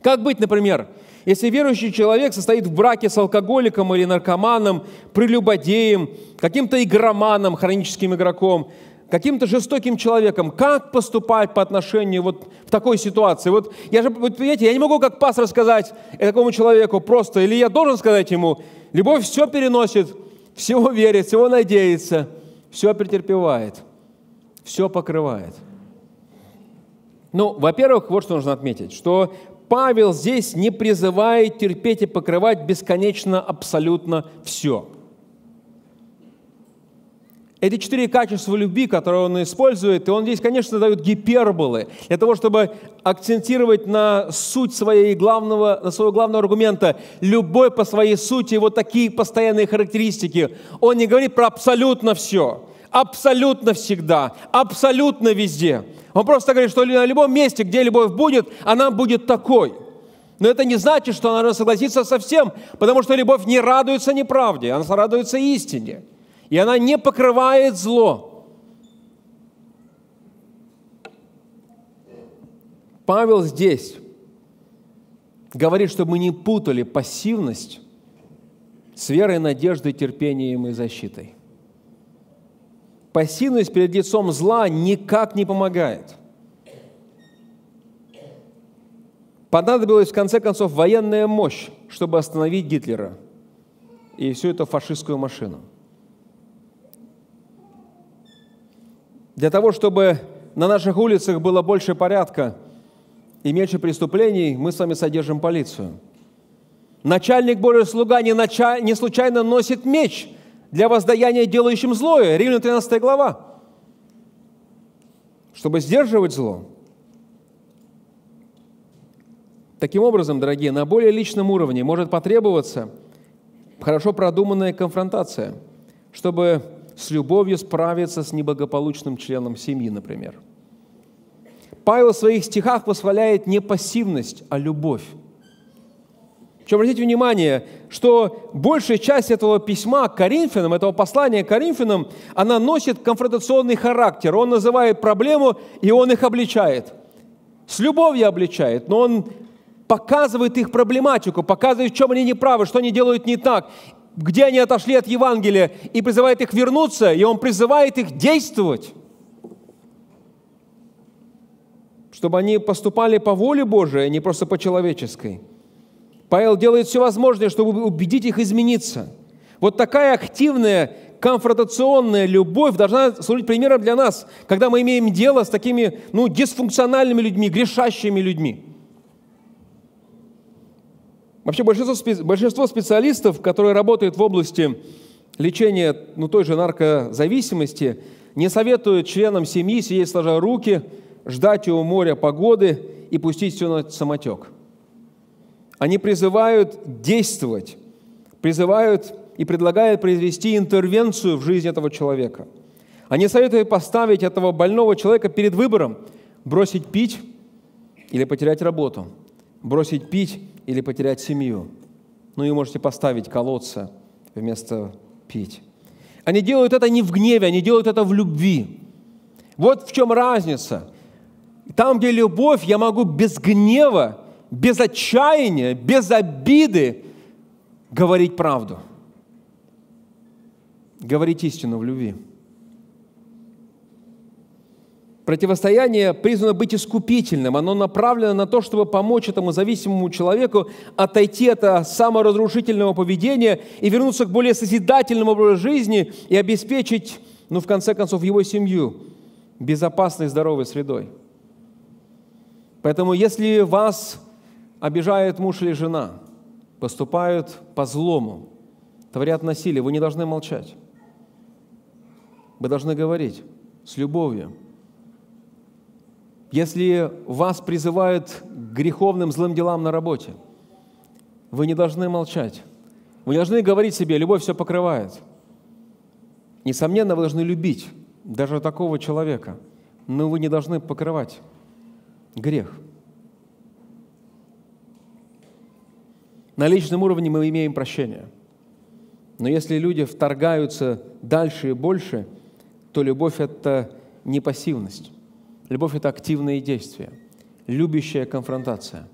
Как быть, например, если верующий человек состоит в браке с алкоголиком или наркоманом, прелюбодеем, каким-то игроманом, хроническим игроком, каким-то жестоким человеком, как поступать по отношению вот в такой ситуации? Вот я же, понимаете, я не могу как пастор сказать такому человеку просто, или я должен сказать ему: любовь все переносит, всего верит, всего надеется, все претерпевает, все покрывает. Ну, во-первых, вот что нужно отметить, что Павел здесь не призывает терпеть и покрывать бесконечно абсолютно все. Эти 4 качества любви, которые он использует, и он здесь, конечно, дает гиперболы для того, чтобы акцентировать на суть своего главного аргумента. Любовь по своей сути, вот такие постоянные характеристики. Он не говорит про абсолютно все, абсолютно всегда, абсолютно везде. Он просто говорит, что на любом месте, где любовь будет, она будет такой. Но это не значит, что она должна согласиться со всем, потому что любовь не радуется неправде, она радуется истине. И она не покрывает зло. Павел здесь говорит, чтобы мы не путали пассивность с верой, надеждой, терпением и защитой. Пассивность перед лицом зла никак не помогает. Понадобилась, в конце концов, военная мощь, чтобы остановить Гитлера и всю эту фашистскую машину. Для того, чтобы на наших улицах было больше порядка и меньше преступлений, мы с вами содержим полицию. Начальник Божий слуга не случайно носит меч для воздаяния делающим злое. Римлянам 13 глава. Чтобы сдерживать зло. Таким образом, дорогие, на более личном уровне может потребоваться хорошо продуманная конфронтация, чтобы с любовью справиться с неблагополучным членом семьи, например. Павел в своих стихах восхваляет не пассивность, а любовь. Причем, обратите внимание, что большая часть этого письма к Коринфянам, этого послания к Коринфянам, она носит конфронтационный характер. Он называет проблему, и он их обличает. С любовью обличает, но он показывает их проблематику, показывает, в чем они неправы, что они делают не так, где они отошли от Евангелия, и призывает их вернуться, и он призывает их действовать, чтобы они поступали по воле Божией, а не просто по человеческой. Павел делает все возможное, чтобы убедить их измениться. Вот такая активная, конфронтационная любовь должна служить примером для нас, когда мы имеем дело с такими, дисфункциональными людьми, грешащими людьми. Вообще большинство специалистов, которые работают в области лечения той же наркозависимости, не советуют членам семьи сидеть сложа руки, ждать у моря погоды и пустить все на самотек. Они призывают действовать, призывают и предлагают произвести интервенцию в жизнь этого человека. Они советуют поставить этого больного человека перед выбором: бросить пить или потерять работу, бросить пить или потерять семью. И можете поставить колодца вместо пить. Они делают это не в гневе, они делают это в любви. Вот в чем разница. Там, где любовь, я могу без гнева, без отчаяния, без обиды говорить правду. Говорить истину в любви. Противостояние призвано быть искупительным, оно направлено на то, чтобы помочь этому зависимому человеку отойти от саморазрушительного поведения и вернуться к более созидательному образу жизни и обеспечить, в конце концов, его семью безопасной, здоровой средой. Поэтому, если вас обижает муж или жена, поступают по злому, творят насилие, вы не должны молчать. Вы должны говорить с любовью. Если вас призывают к греховным, злым делам на работе, вы не должны молчать. Вы не должны говорить себе: любовь все покрывает. Несомненно, вы должны любить даже такого человека, но вы не должны покрывать грех. На личном уровне мы имеем прощение. Но если люди вторгаются дальше и больше, то любовь – это не пассивность. Любовь – это активные действия, любящая конфронтация.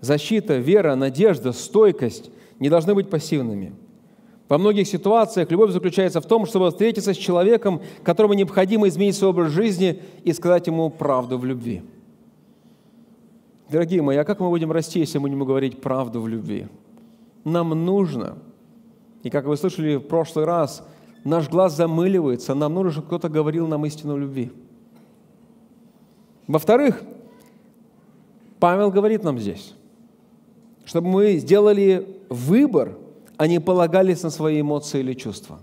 Защита, вера, надежда, стойкость не должны быть пассивными. Во многих ситуациях любовь заключается в том, чтобы встретиться с человеком, которому необходимо изменить свой образ жизни и сказать ему правду в любви. Дорогие мои, а как мы будем расти, если мы не будем говорить правду в любви? Нам нужно, и как вы слышали в прошлый раз, наш глаз замыливается, нам нужно, чтобы кто-то говорил нам истину любви. Во-вторых, Павел говорит нам здесь, чтобы мы сделали выбор, а не полагались на свои эмоции или чувства.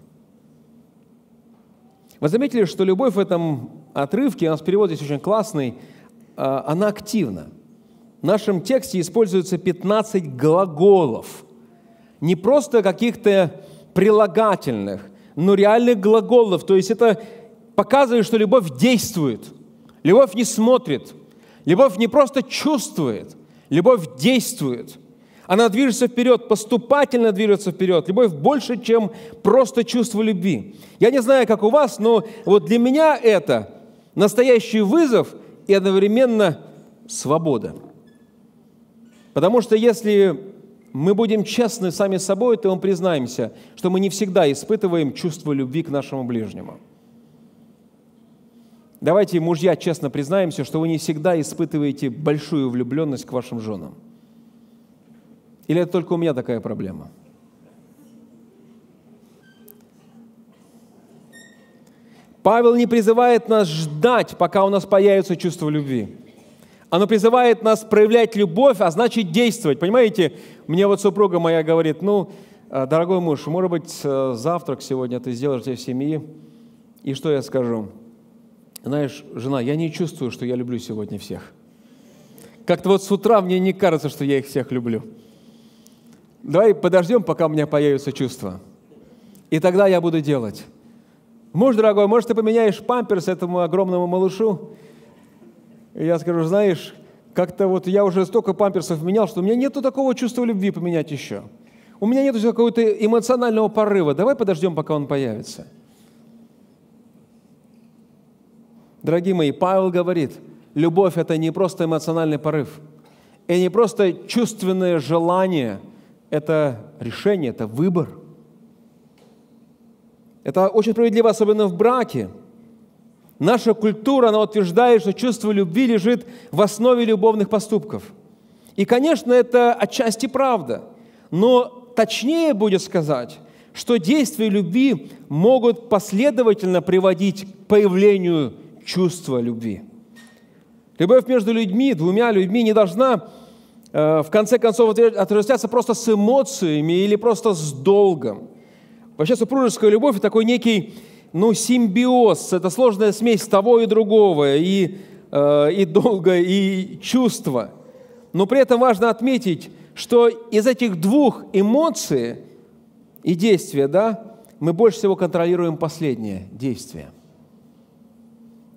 Вы заметили, что любовь в этом отрывке, у нас перевод здесь очень классный, она активна. В нашем тексте используется 15 глаголов. Не просто каких-то прилагательных, но реальных глаголов. То есть это показывает, что любовь действует. Любовь не смотрит. Любовь не просто чувствует. Любовь действует. Она движется вперед, поступательно движется вперед. Любовь больше, чем просто чувство любви. Я не знаю, как у вас, но вот для меня это настоящий вызов и одновременно свобода. Потому что если мы будем честны сами с собой, то мы признаемся, что мы не всегда испытываем чувство любви к нашему ближнему. Давайте, мужья, честно признаемся, что вы не всегда испытываете большую влюбленность к вашим женам. Или это только у меня такая проблема? Павел не призывает нас ждать, пока у нас появится чувство любви. Оно призывает нас проявлять любовь, а значит действовать. Понимаете, мне вот супруга моя говорит: дорогой муж, может быть, завтрак сегодня ты сделаешь для семьи? И что я скажу? Знаешь, жена, я не чувствую, что я люблю сегодня всех. Как-то вот с утра мне не кажется, что я их всех люблю. Давай подождем, пока у меня появится чувство. И тогда я буду делать. Муж, дорогой, может, ты поменяешь памперс этому огромному малышу? И я скажу: знаешь, как-то вот я уже столько памперсов менял, что у меня нету такого чувства любви поменять еще. У меня нету какого-то эмоционального порыва. Давай подождем, пока он появится. Дорогие мои, Павел говорит, любовь – это не просто эмоциональный порыв. Это не просто чувственное желание. Это решение, это выбор. Это очень справедливо, особенно в браке. Наша культура, она утверждает, что чувство любви лежит в основе любовных поступков. И, конечно, это отчасти правда. Но точнее будет сказать, что действия любви могут последовательно приводить к появлению чувства любви. Любовь между людьми, двумя людьми, не должна в конце концов отождествляться просто с эмоциями или просто с долгом. Вообще супружеская любовь – это такой некий симбиоз, это сложная смесь того и другого, и долга, и чувства. Но при этом важно отметить, что из этих двух эмоций и действия, мы больше всего контролируем последнее действие.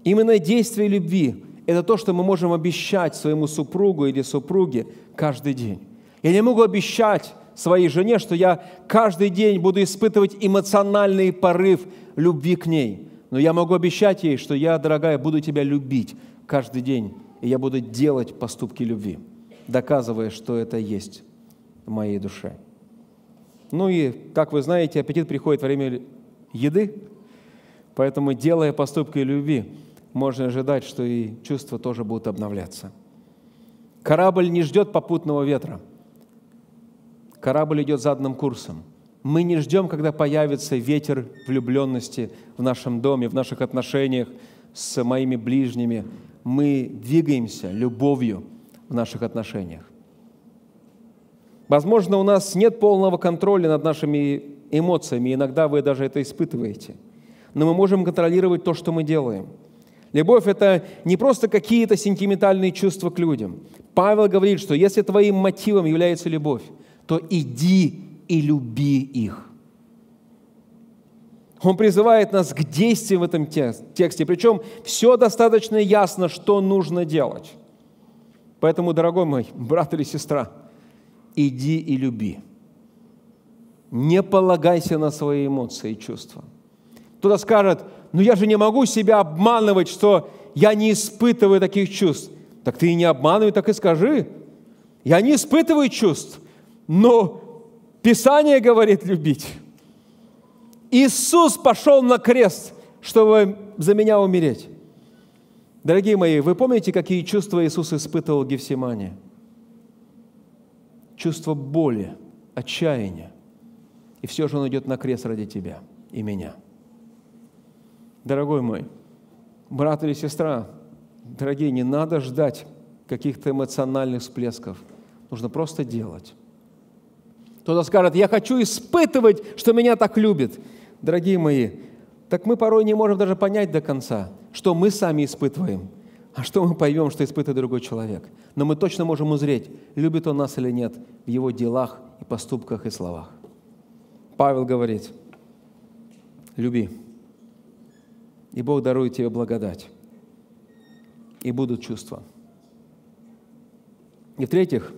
Именно действие любви – это то, что мы можем обещать своему супругу или супруге каждый день. Я не могу обещать своей жене, что я каждый день буду испытывать эмоциональный порыв любви к ней. Но я могу обещать ей, что я, дорогая, буду тебя любить каждый день, и я буду делать поступки любви, доказывая, что это есть в моей душе. И, как вы знаете, аппетит приходит во время еды, Поэтому, делая поступки любви, можно ожидать, что и чувства тоже будут обновляться. Корабль не ждет попутного ветра. Корабль идет заданным курсом. Мы не ждем, когда появится ветер влюбленности в нашем доме, в наших отношениях с моими ближними. Мы двигаемся любовью в наших отношениях. Возможно, у нас нет полного контроля над нашими эмоциями, иногда вы даже это испытываете. Но мы можем контролировать то, что мы делаем. Любовь – это не просто какие-то сентиментальные чувства к людям. Павел говорит, что если твоим мотивом является любовь, то иди и люби их. Он призывает нас к действию в этом тексте, причем все достаточно ясно, что нужно делать. Поэтому, дорогой мой брат или сестра, иди и люби. Не полагайся на свои эмоции и чувства. Кто-то скажет: «Ну я же не могу себя обманывать, что я не испытываю таких чувств». Так ты и не обманывай, так и скажи. Я не испытываю чувств, но Писание говорит любить. Иисус пошел на крест, чтобы за меня умереть. Дорогие мои, вы помните, какие чувства Иисус испытывал в Гефсимании? Чувство боли, отчаяния. И все же Он идет на крест ради тебя и меня. Дорогой мой, брат или сестра, дорогие, не надо ждать каких-то эмоциональных всплесков. Нужно просто делать. Кто-то скажет: я хочу испытывать, что меня так любит. Дорогие мои, так мы порой не можем даже понять до конца, что мы сами испытываем, а что мы поймем, что испытывает другой человек. Но мы точно можем узреть, любит он нас или нет, в его делах и поступках и словах. Павел говорит: люби. И Бог дарует тебе благодать. И будут чувства. И в-третьих,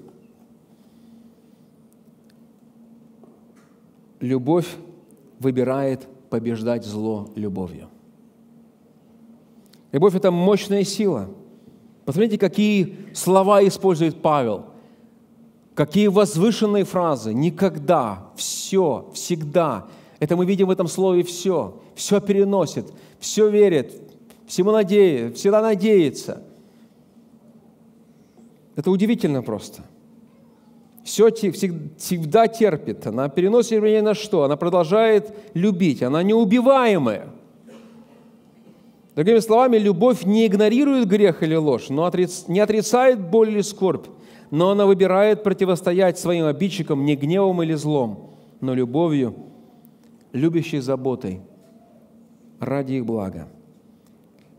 любовь выбирает побеждать зло любовью. Любовь – это мощная сила. Посмотрите, какие слова использует Павел. Какие возвышенные фразы. Никогда, все, всегда. Это мы видим в этом слове «все». Все переносит, все верит, всему надеется, всегда надеется. Это удивительно просто. Все всегда терпит. Она переносит меня ни на что. Она продолжает любить. Она неубиваемая. Другими словами, любовь не игнорирует грех или ложь, но не отрицает боль или скорбь, но она выбирает противостоять своим обидчикам не гневом или злом, но любовью, любящей заботой ради их блага.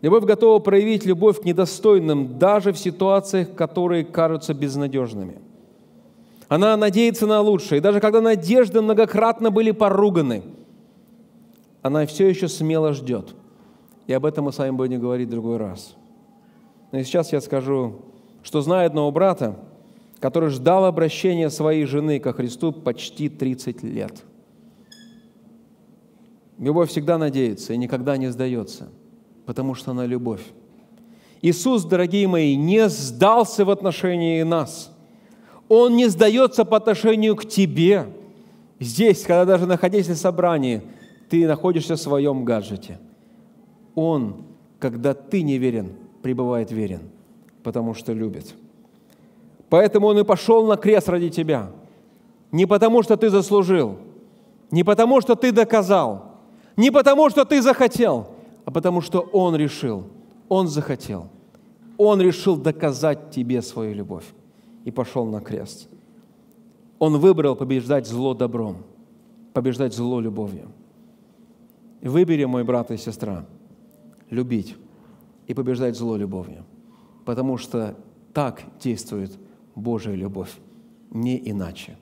Любовь готова проявить любовь к недостойным даже в ситуациях, которые кажутся безнадежными. Она надеется на лучшее. И даже когда надежды многократно были поруганы, она все еще смело ждет. И об этом мы с вами будем говорить в другой раз. Но сейчас я скажу, что знаю одного брата, который ждал обращения своей жены ко Христу почти 30 лет. Любовь всегда надеется и никогда не сдается, потому что она любовь. Иисус, дорогие мои, не сдался в отношении нас. Он не сдается по отношению к тебе. Здесь, когда даже находясь на собрании, ты находишься в своем гаджете. Он, когда ты неверен, пребывает верен, потому что любит. Поэтому Он и пошел на крест ради тебя. Не потому, что ты заслужил, не потому, что ты доказал, не потому, что ты захотел, а потому, что Он решил, Он захотел, Он решил доказать тебе свою любовь и пошел на крест. Он выбрал побеждать зло добром, побеждать зло любовью. Выбери, мой брат и сестра, любить и побеждать зло любовью, потому что так действует Божья любовь, не иначе.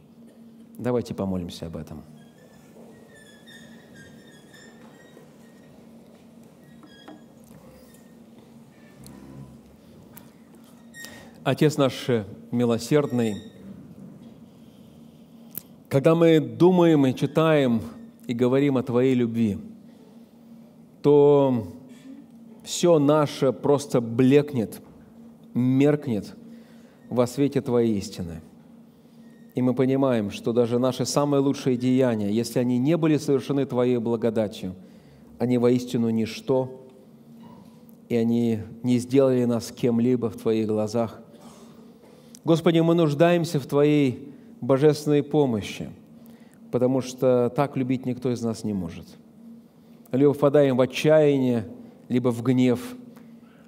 Давайте помолимся об этом. Отец наш милосердный, когда мы думаем и читаем и говорим о Твоей любви, то все наше просто блекнет, меркнет во свете Твоей истины. И мы понимаем, что даже наши самые лучшие деяния, если они не были совершены Твоей благодатью, они воистину ничто, и они не сделали нас кем-либо в Твоих глазах. Господи, мы нуждаемся в Твоей божественной помощи, потому что так любить никто из нас не может. Либо впадаем в отчаяние, либо в гнев,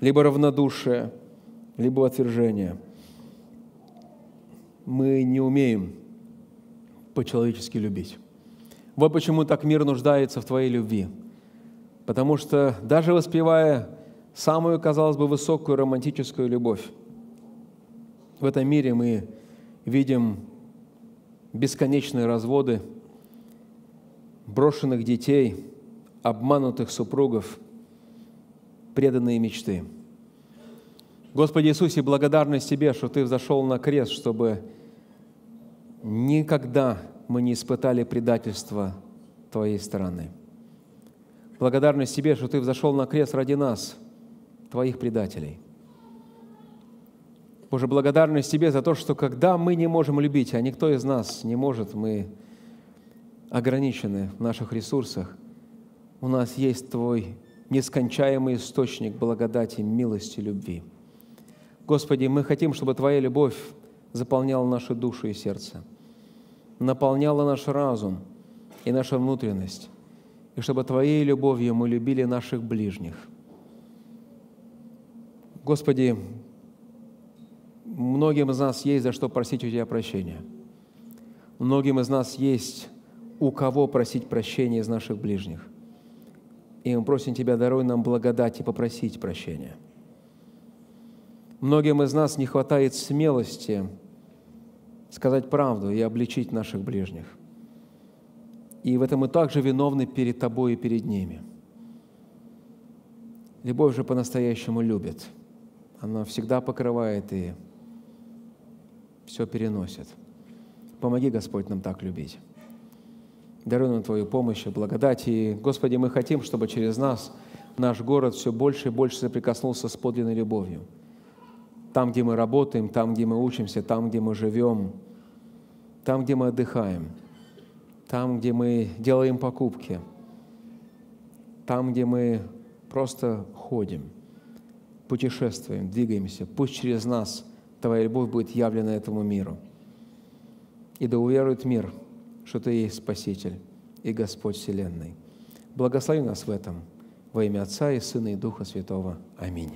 либо равнодушие, либо в отвержение. Мы не умеем по-человечески любить. Вот почему так мир нуждается в Твоей любви. Потому что даже воспевая самую, казалось бы, высокую романтическую любовь, в этом мире мы видим бесконечные разводы, брошенных детей, обманутых супругов, преданные мечты. Господи Иисусе, благодарность Тебе, что Ты взошел на крест, чтобы никогда мы не испытали предательства Твоей стороны. Благодарность Тебе, что Ты взошел на крест ради нас, Твоих предателей. Боже, благодарность Тебе за то, что когда мы не можем любить, а никто из нас не может, мы ограничены в наших ресурсах, у нас есть Твой нескончаемый источник благодати, милости, любви. Господи, мы хотим, чтобы Твоя любовь заполняла нашу душу и сердце, наполняла наш разум и нашу внутренность, и чтобы Твоей любовью мы любили наших ближних. Господи, многим из нас есть за что просить у Тебя прощения. Многим из нас есть у кого просить прощения из наших ближних. И мы просим Тебя, даруй нам благодать и попросить прощения. Многим из нас не хватает смелости сказать правду и обличить наших ближних. И в этом мы также виновны перед Тобой и перед ними. Любовь же по-настоящему любит. Она всегда покрывает и все переносит. Помоги, Господь, нам так любить. Даруй нам Твою помощь и благодать. И, Господи, мы хотим, чтобы через нас наш город все больше и больше соприкоснулся с подлинной любовью. Там, где мы работаем, там, где мы учимся, там, где мы живем, там, где мы отдыхаем, там, где мы делаем покупки, там, где мы просто ходим, путешествуем, двигаемся. Пусть через нас Твоя любовь будет явлена этому миру. И да уверует мир, что Ты есть Спаситель и Господь вселенной. Благослови нас в этом во имя Отца и Сына и Духа Святого. Аминь.